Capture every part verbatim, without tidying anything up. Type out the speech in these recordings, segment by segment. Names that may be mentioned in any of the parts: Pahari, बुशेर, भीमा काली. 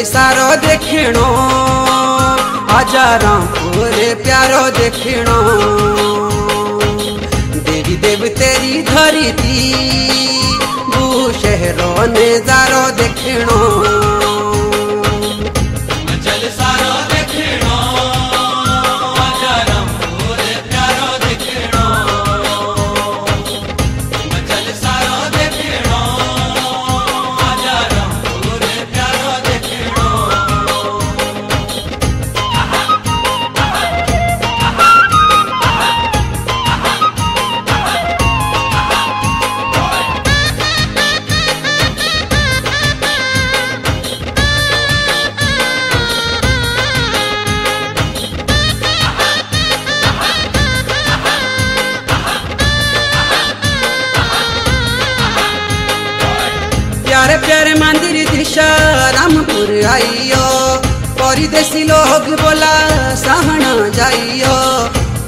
दिल सारो देखिणो, आजा रामपुर प्यारो देखिणो। देवी देव तेरी धरती बुशेर रो नजारो देखिणो। प्यारे प्यारे मंदिर दिशा रामपुर आइयो, परदेसी लोग बोला सहना जाइयो,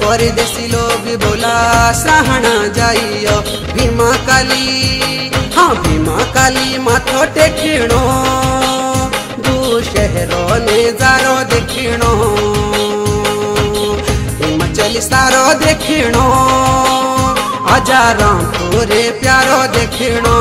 परदेसी लोग बोला सहना जाइयो। भीमा काली, हाँ भीमा काली माथो टेकिणो, बुशेर रो नजारो देखिणो। हिमाचल सारो देखिणो, आजा रामपुर प्यारो देखिणो।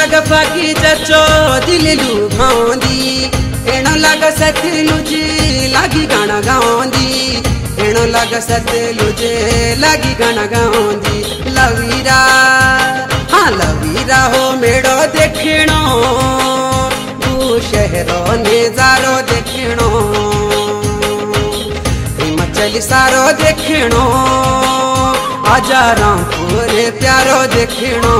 लग बाकी चचो दिल लू भांदी, एणो लग सत लुजे लागी गाना गाँदी, एणो लग सत लुजे लागी गाना गाँदी। लवीरा, हाँ लवीरा हो मेड़ो देखिणो, बुशेर रो नजारो देखिणो। हिमाचल सारो देखिणो, आजा रामपुर प्यारो देखिणो।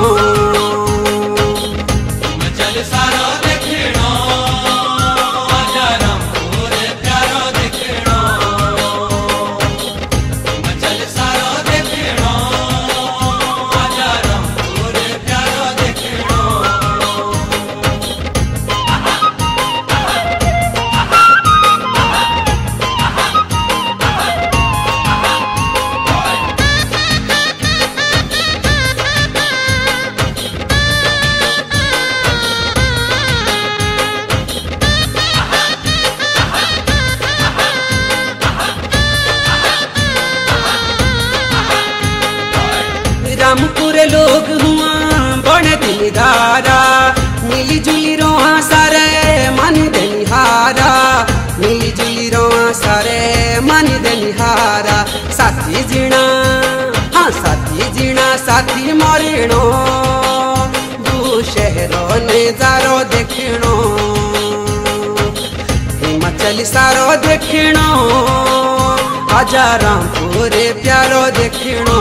रामपुर लोग हुआ बड़े दिलदारा, मिली जुली रोहा सारे मन दनिहारा, मिली जुली रोहा सारे मन दनिहारा। साथी जीना, हाँ साथी जीना साथी मरणो, बुशेर रो नजारो देखिणो। हिमाचल सारो देखिणो, आजा रामपुर प्यारो देखिणो।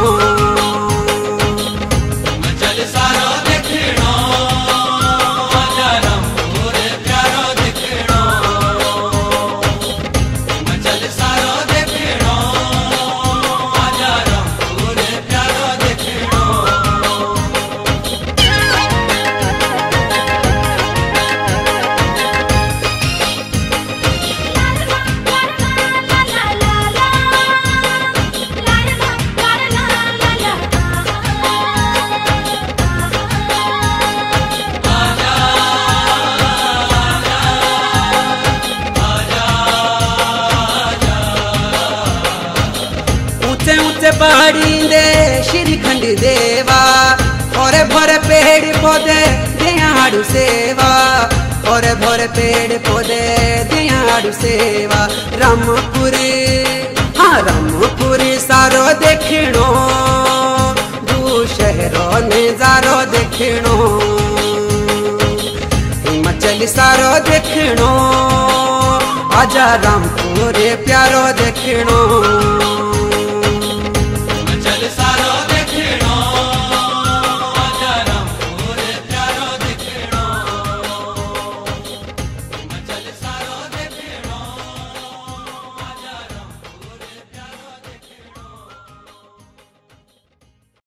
पहाड़ी दे श्रीखंड देवा, और भरे पेड़ पौधे दियाड़ू सेवा, और भरे पेड़ पौधे दियाड़ू सेवा। रामपुरी, हाँ रामपुरी सारो देखिणो, बुशेर रो नजारो देखिणो। हिमाचल सारो देखिणो, राजा राम तोरे प्यारो देखिणो।